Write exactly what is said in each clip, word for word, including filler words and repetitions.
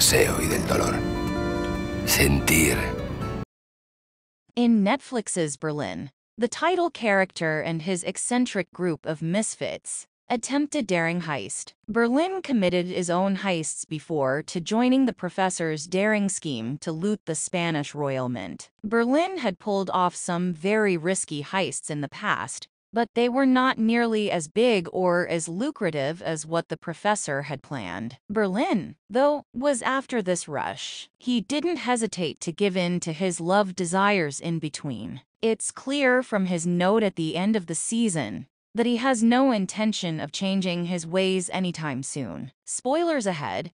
deseo y del dolor. Sentir. In Netflix's Berlin, the title character and his eccentric group of misfits attempt a daring heist. Berlin committed his own heists before to joining the professor's daring scheme to loot the Spanish royal mint. Berlin had pulled off some very risky heists in the past, but they were not nearly as big or as lucrative as what the professor had planned. Berlin, though, was after this rush. He didn't hesitate to give in to his love desires in between. It's clear from his note at the end of the season that he has no intention of changing his ways anytime soon. Spoilers ahead.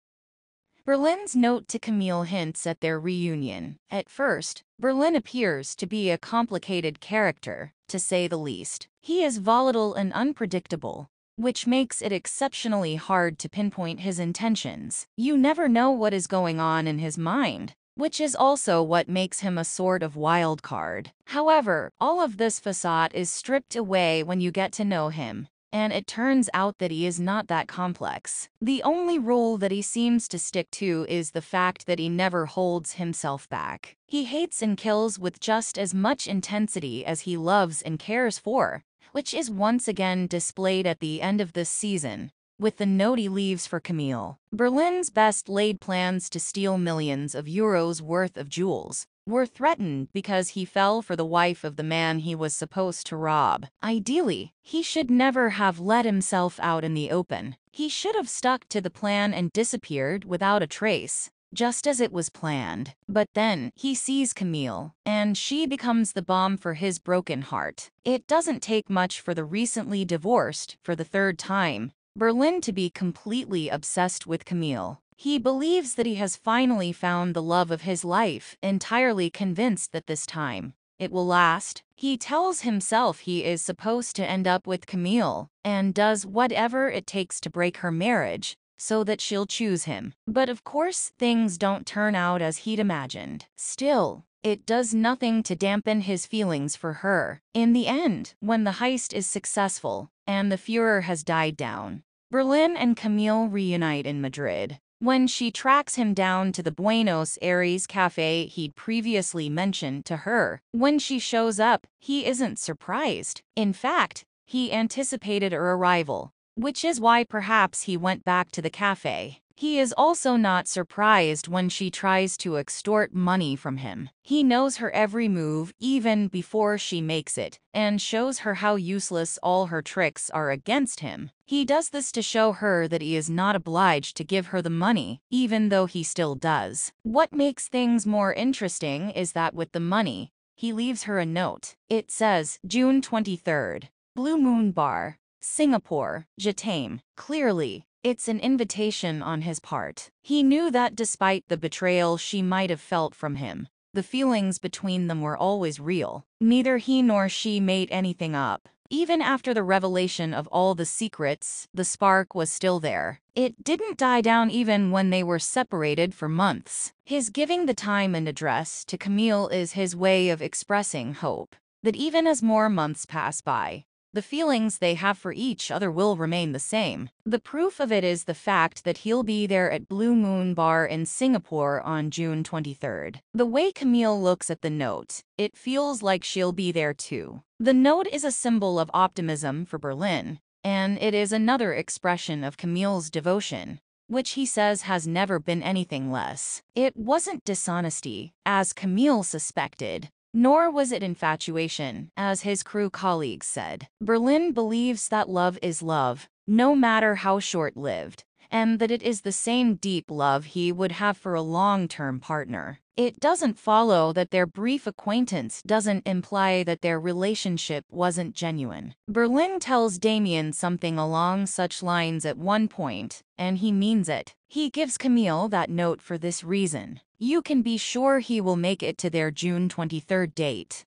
Berlin's note to Camille hints at their reunion. At first, Berlin appears to be a complicated character, to say the least. He is volatile and unpredictable, which makes it exceptionally hard to pinpoint his intentions. You never know what is going on in his mind, which is also what makes him a sort of wild card. However, all of this facade is stripped away when you get to know him, and it turns out that he is not that complex. The only rule that he seems to stick to is the fact that he never holds himself back. He hates and kills with just as much intensity as he loves and cares for, which is once again displayed at the end of this season, with the note he leaves for Camille. Berlin's best laid plans to steal millions of euros worth of jewels were threatened because he fell for the wife of the man he was supposed to rob. Ideally, he should never have let himself out in the open. He should have stuck to the plan and disappeared without a trace, just as it was planned. But then, he sees Camille, and she becomes the bomb for his broken heart. It doesn't take much for the recently divorced, for the third time, Berlin to be completely obsessed with Camille. He believes that he has finally found the love of his life, entirely convinced that this time it will last. He tells himself he is supposed to end up with Camille and does whatever it takes to break her marriage so that she'll choose him. But of course, things don't turn out as he'd imagined. Still, it does nothing to dampen his feelings for her. In the end, when the heist is successful and the furor has died down, Berlin and Camille reunite in Madrid. When she tracks him down to the Buenos Aires cafe he'd previously mentioned to her, when she shows up, he isn't surprised. In fact, he anticipated her arrival, which is why perhaps he went back to the cafe. He is also not surprised when she tries to extort money from him. He knows her every move even before she makes it, and shows her how useless all her tricks are against him. He does this to show her that he is not obliged to give her the money, even though he still does. What makes things more interesting is that with the money, he leaves her a note. It says, June twenty-third, Blue Moon Bar, Singapore, Jatam. Clearly, it's an invitation on his part. He knew that despite the betrayal she might have felt from him, the feelings between them were always real. Neither he nor she made anything up. Even after the revelation of all the secrets, the spark was still there. It didn't die down even when they were separated for months. His giving the time and address to Camille is his way of expressing hope that even as more months pass by, the feelings they have for each other will remain the same. The proof of it is the fact that he'll be there at Blue Moon Bar in Singapore on June twenty-third. The way Camille looks at the note, it feels like she'll be there too. The note is a symbol of optimism for Berlin, and it is another expression of Camille's devotion, which he says has never been anything less. It wasn't dishonesty, as Camille suspected, nor was it infatuation, as his crew colleagues said. Berlin believes that love is love, no matter how short-lived, and that it is the same deep love he would have for a long-term partner. It doesn't follow that their brief acquaintance doesn't imply that their relationship wasn't genuine. Berlin tells Damien something along such lines at one point, and he means it. He gives Camille that note for this reason. You can be sure he will make it to their June twenty-third date.